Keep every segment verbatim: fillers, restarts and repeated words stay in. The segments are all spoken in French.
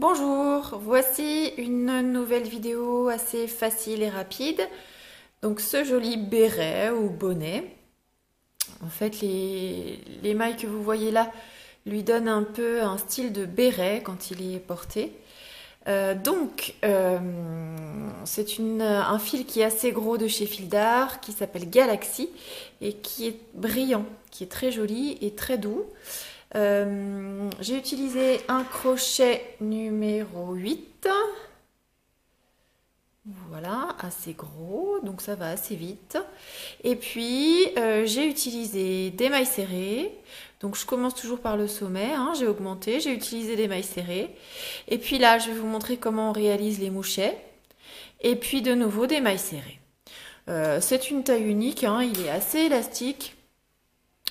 Bonjour, voici une nouvelle vidéo assez facile et rapide. Donc ce joli béret ou bonnet, en fait les, les mailles que vous voyez là lui donnent un peu un style de béret quand il est porté. Euh, donc euh, c'est un fil qui est assez gros de chez Fil d'art, qui s'appelle Galaxy et qui est brillant, qui est très joli et très doux. Euh, j'ai utilisé un crochet numéro huit, voilà, assez gros, donc ça va assez vite. Et puis euh, j'ai utilisé des mailles serrées, donc je commence toujours par le sommet, hein, j'ai augmenté, j'ai utilisé des mailles serrées. Et puis là je vais vous montrer comment on réalise les mouchets, et puis de nouveau des mailles serrées. Euh, c'est une taille unique, hein, il est assez élastique.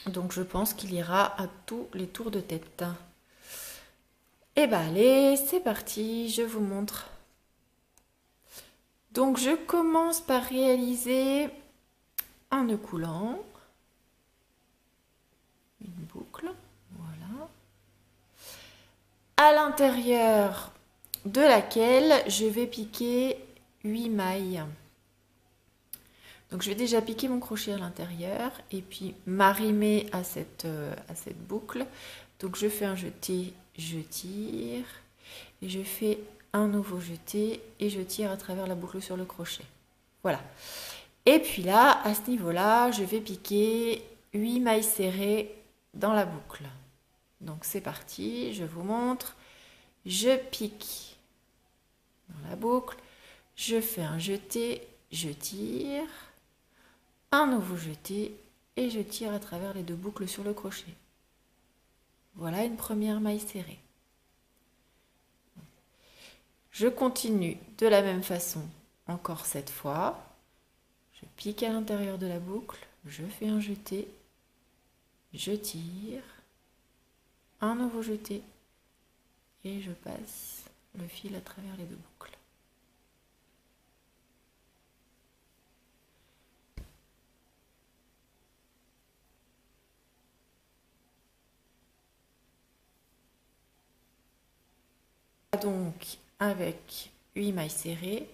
Donc je pense qu'il ira à tous les tours de tête. Et bah allez, c'est parti, je vous montre. Donc je commence par réaliser un nœud coulant, une boucle, voilà, à l'intérieur de laquelle je vais piquer huit mailles. Donc je vais déjà piquer mon crochet à l'intérieur et puis m'arrimer à cette, à cette boucle. Donc je fais un jeté, je tire, et je fais un nouveau jeté et je tire à travers la boucle sur le crochet. Voilà. Et puis là, à ce niveau-là, je vais piquer huit mailles serrées dans la boucle. Donc c'est parti, je vous montre. Je pique dans la boucle, je fais un jeté, je tire. Un nouveau jeté et je tire à travers les deux boucles sur le crochet. Voilà une première maille serrée. Je continue de la même façon encore cette fois. Je pique à l'intérieur de la boucle, je fais un jeté, je tire, un nouveau jeté et je passe le fil à travers les deux boucles. Donc avec huit mailles serrées,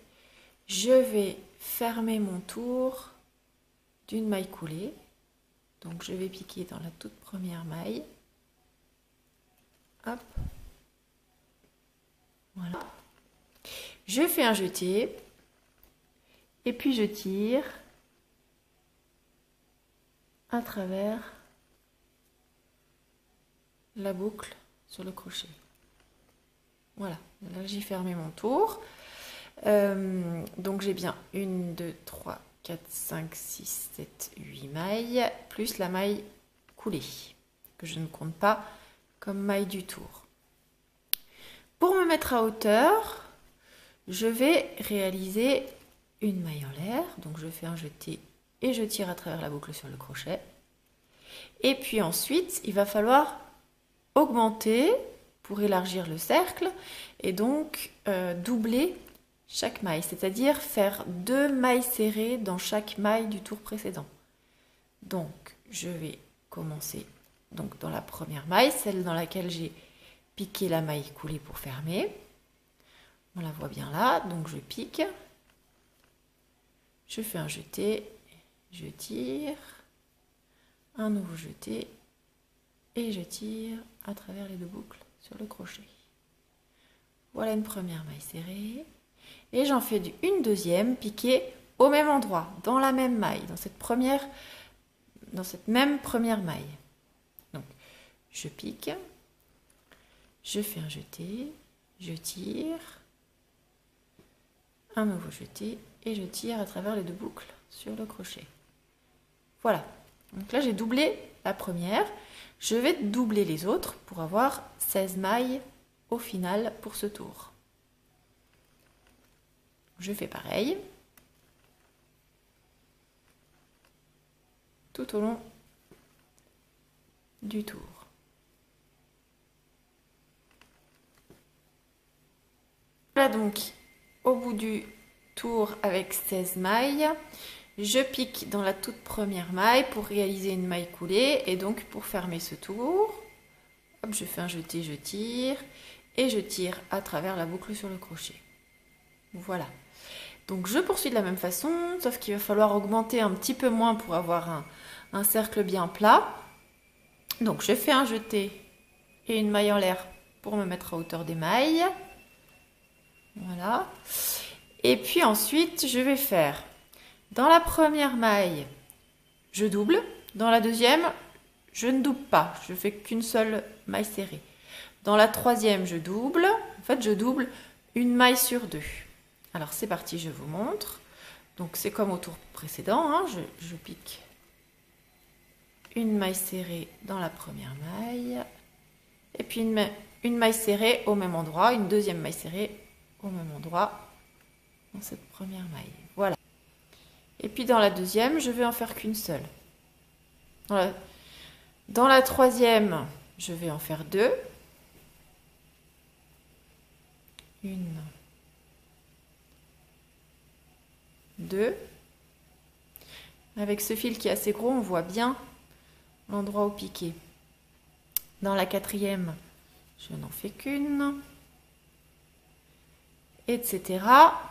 je vais fermer mon tour d'une maille coulée. Donc je vais piquer dans la toute première maille. Hop. Voilà. Je fais un jeté et puis je tire à travers la boucle sur le crochet. Voilà, là j'ai fermé mon tour. Euh, donc j'ai bien une, deux, trois, quatre, cinq, six, sept, huit mailles, plus la maille coulée, que je ne compte pas comme maille du tour. Pour me mettre à hauteur, je vais réaliser une maille en l'air. Donc je fais un jeté et je tire à travers la boucle sur le crochet. Et puis ensuite, il va falloir augmenter pour élargir le cercle et donc euh, doubler chaque maille, c'est-à-dire faire deux mailles serrées dans chaque maille du tour précédent. Donc je vais commencer donc dans la première maille, celle dans laquelle j'ai piqué la maille coulée pour fermer. On la voit bien là, donc je pique, je fais un jeté, je tire, un nouveau jeté et je tire à travers les deux boucles sur le crochet. Voilà une première maille serrée et j'en fais une deuxième piquée au même endroit, dans la même maille, dans cette première, dans cette même première maille. Donc je pique, je fais un jeté, je tire, un nouveau jeté et je tire à travers les deux boucles sur le crochet. Voilà, donc là j'ai doublé la première. Je vais doubler les autres pour avoir seize mailles au final pour ce tour. Je fais pareil tout au long du tour. Voilà donc au bout du tour avec seize mailles. Je pique dans la toute première maille pour réaliser une maille coulée et donc pour fermer ce tour. Hop, je fais un jeté, je tire et je tire à travers la boucle sur le crochet. Voilà. Donc je poursuis de la même façon, sauf qu'il va falloir augmenter un petit peu moins pour avoir un, un cercle bien plat. Donc je fais un jeté et une maille en l'air pour me mettre à hauteur des mailles. Voilà. Et puis ensuite, je vais faire dans la première maille, je double. Dans la deuxième, je ne double pas. Je fais qu'une seule maille serrée. Dans la troisième, je double. En fait, je double une maille sur deux. Alors, c'est parti, je vous montre. Donc, c'est comme au tour précédent. Hein, je, je pique une maille serrée dans la première maille. Et puis, une, une maille serrée au même endroit. Une deuxième maille serrée au même endroit dans cette première maille. Voilà. Et puis, dans la deuxième, je vais en faire qu'une seule. Dans la, dans la troisième, je vais en faire deux. Une, deux. Avec ce fil qui est assez gros, on voit bien l'endroit au piqué. Dans la quatrième, je n'en fais qu'une, et cetera.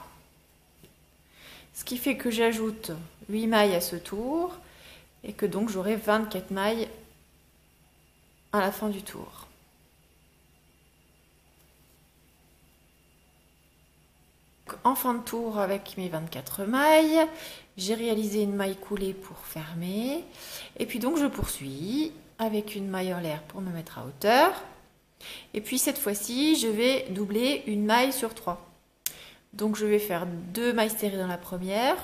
Ce qui fait que j'ajoute huit mailles à ce tour et que donc j'aurai vingt-quatre mailles à la fin du tour. En fin de tour, avec mes vingt-quatre mailles, j'ai réalisé une maille coulée pour fermer. Et puis donc je poursuis avec une maille en l'air pour me mettre à hauteur. Et puis cette fois-ci, je vais doubler une maille sur trois. Donc je vais faire deux mailles serrées dans la première,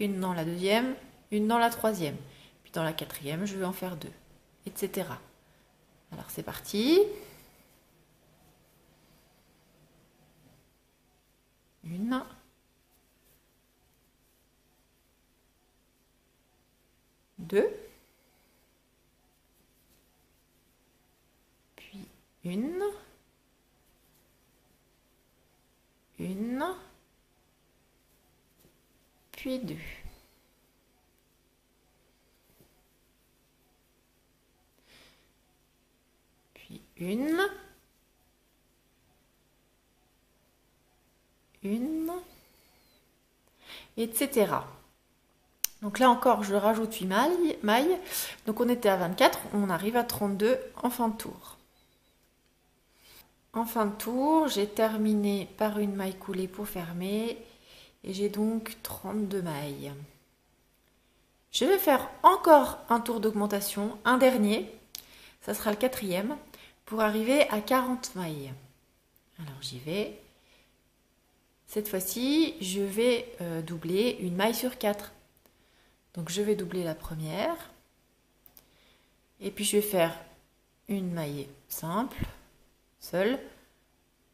une dans la deuxième, une dans la troisième. Puis dans la quatrième, je vais en faire deux, et cetera. Alors c'est parti. Une. Deux. Puis une. Une. Puis deux. Puis une. Une, et cetera. Donc là encore, je rajoute huit mailles, mailles. Donc on était à vingt-quatre, on arrive à trente-deux en fin de tour. En fin de tour, j'ai terminé par une maille coulée pour fermer. Et j'ai donc trente-deux mailles. Je vais faire encore un tour d'augmentation, un dernier. Ça sera le quatrième, pour arriver à quarante mailles. Alors j'y vais. Cette fois-ci, je vais euh, doubler une maille sur quatre. Donc je vais doubler la première. Et puis je vais faire une maille simple, seule,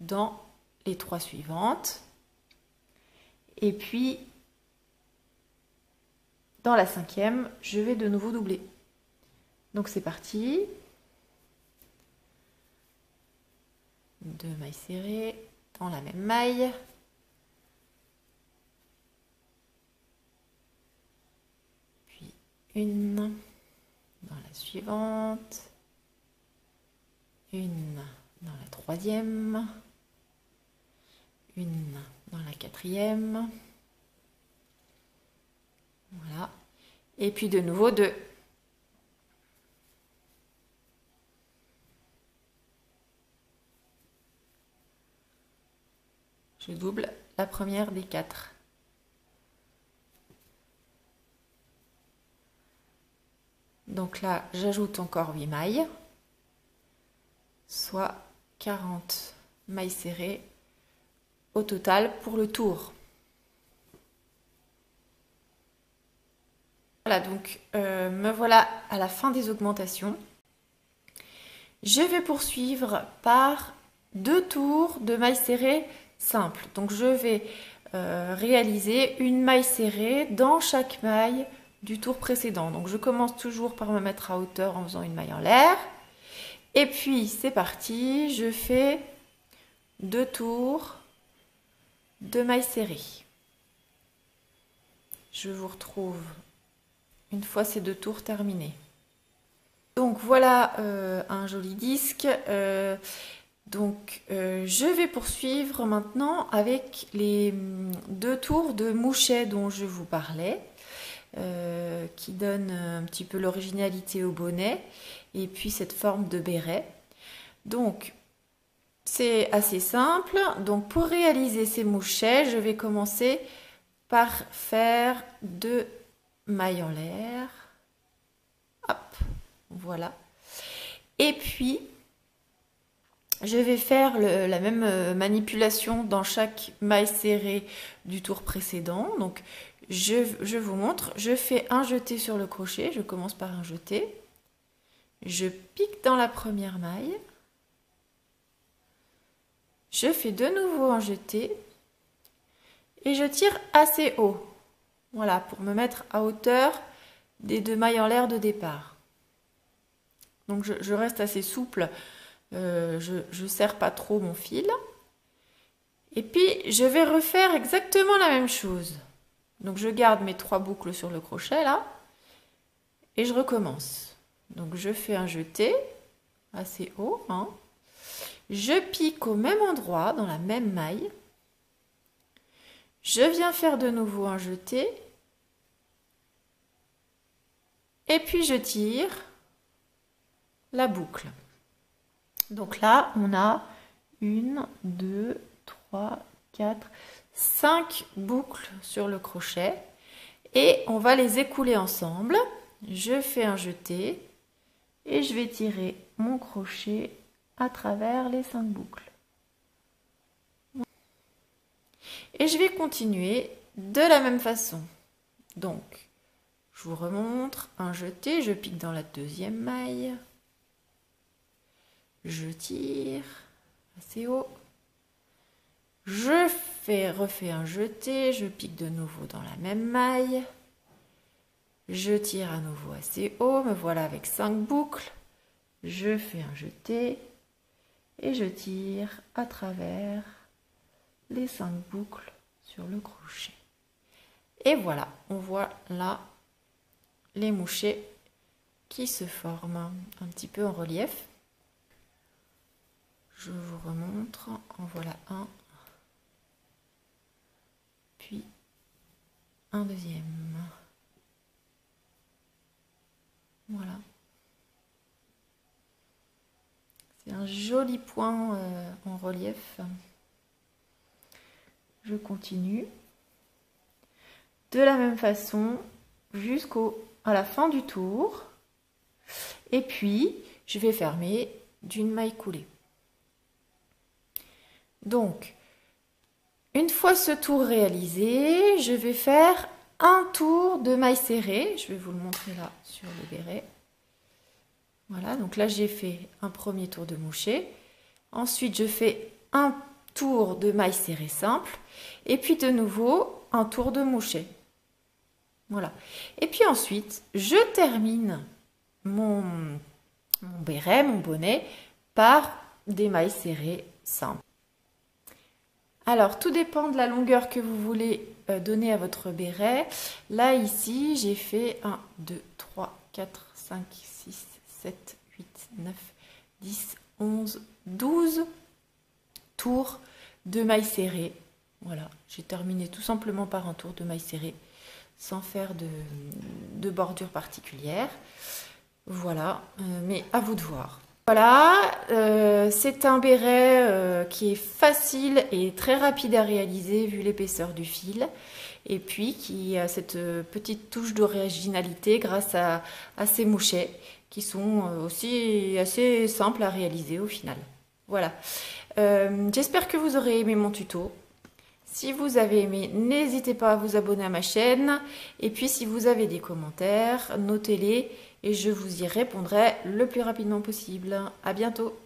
dans les trois suivantes. Et puis, dans la cinquième, je vais de nouveau doubler. Donc c'est parti. Deux mailles serrées dans la même maille. Une dans la suivante, une dans la troisième, une dans la quatrième, voilà, et puis de nouveau deux. Je double la première des quatre. Donc là, j'ajoute encore huit mailles, soit quarante mailles serrées au total pour le tour. Voilà, donc euh, me voilà à la fin des augmentations. Je vais poursuivre par deux tours de mailles serrées simples. Donc je vais euh, réaliser une maille serrée dans chaque maille du tour précédent. Donc je commence toujours par me mettre à hauteur en faisant une maille en l'air. Et puis c'est parti, je fais deux tours de mailles serrées. Je vous retrouve une fois ces deux tours terminés. Donc voilà euh, un joli disque. Euh, Donc euh, je vais poursuivre maintenant avec les deux tours de mouchet dont je vous parlais, euh, qui donnent un petit peu l'originalité au bonnet et puis cette forme de béret. Donc c'est assez simple. Donc pour réaliser ces mouchets, je vais commencer par faire deux mailles en l'air. Hop, voilà. Et puis je vais faire le, la même manipulation dans chaque maille serrée du tour précédent. Donc je, je vous montre, je fais un jeté sur le crochet, je commence par un jeté, je pique dans la première maille, je fais de nouveau un jeté et je tire assez haut, voilà, pour me mettre à hauteur des deux mailles en l'air de départ. Donc je, je reste assez souple. Euh, je ne serre pas trop mon fil et puis je vais refaire exactement la même chose. Donc je garde mes trois boucles sur le crochet là et je recommence. Donc je fais un jeté assez haut, hein. Je pique au même endroit dans la même maille, je viens faire de nouveau un jeté et puis je tire la boucle. Donc là, on a une, deux, trois, quatre, cinq boucles sur le crochet et on va les écouler ensemble. Je fais un jeté et je vais tirer mon crochet à travers les cinq boucles. Et je vais continuer de la même façon. Donc, je vous remontre un jeté, je pique dans la deuxième maille. Je tire assez haut, je fais, refais un jeté, je pique de nouveau dans la même maille, je tire à nouveau assez haut, me voilà avec cinq boucles, je fais un jeté et je tire à travers les cinq boucles sur le crochet. Et voilà, on voit là les mouchets qui se forment un petit peu en relief. Je vous remontre, en voilà un, puis un deuxième. Voilà. C'est un joli point euh, en relief. Je continue de la même façon jusqu'au à la fin du tour. Et puis, je vais fermer d'une maille coulée. Donc, une fois ce tour réalisé, je vais faire un tour de maille serrée. Je vais vous le montrer là sur le béret. Voilà, donc là j'ai fait un premier tour de mouchet. Ensuite, je fais un tour de maille serrée simple. Et puis de nouveau, un tour de mouchet. Voilà. Et puis ensuite, je termine mon, mon béret, mon bonnet, par des mailles serrées simples. Alors, tout dépend de la longueur que vous voulez donner à votre béret. Là, ici, j'ai fait un, deux, trois, quatre, cinq, six, sept, huit, neuf, dix, onze, douze tours de mailles serrées. Voilà, j'ai terminé tout simplement par un tour de mailles serrées sans faire de, de bordure particulière. Voilà, mais à vous de voir. Voilà, euh, c'est un béret euh, qui est facile et très rapide à réaliser vu l'épaisseur du fil et puis qui a cette petite touche d'originalité grâce à, à ces mouchets qui sont aussi assez simples à réaliser au final. Voilà, euh, j'espère que vous aurez aimé mon tuto. Si vous avez aimé, n'hésitez pas à vous abonner à ma chaîne. Et puis si vous avez des commentaires, notez-les et je vous y répondrai le plus rapidement possible. À bientôt!